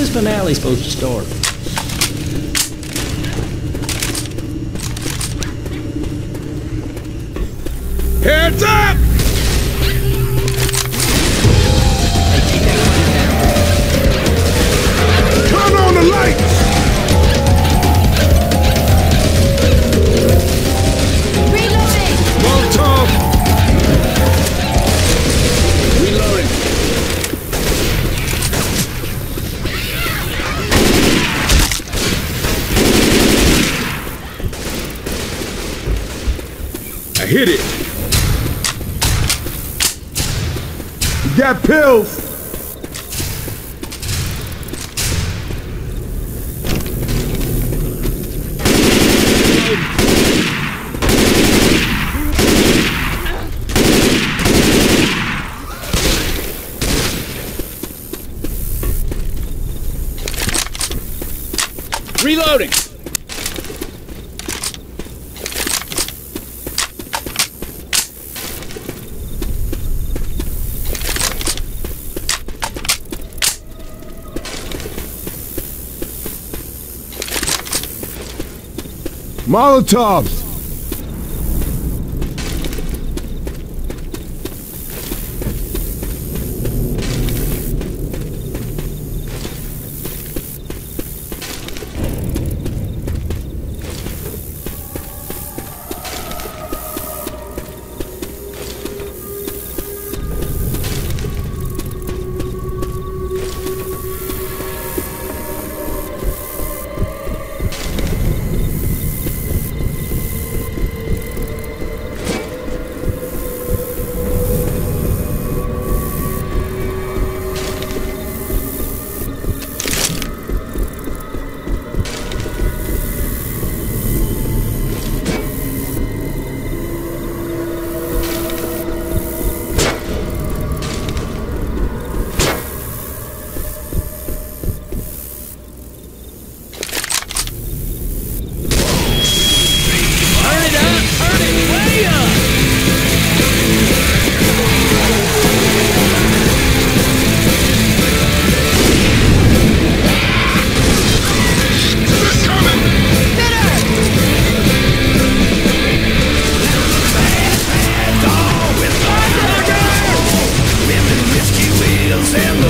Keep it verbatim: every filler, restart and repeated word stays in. this finale supposed to start? Heads up! Turn on the lights! Reloading! Molotov! Reloading! I hit it! Got pills! Reloading! Molotovs! And